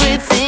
everything.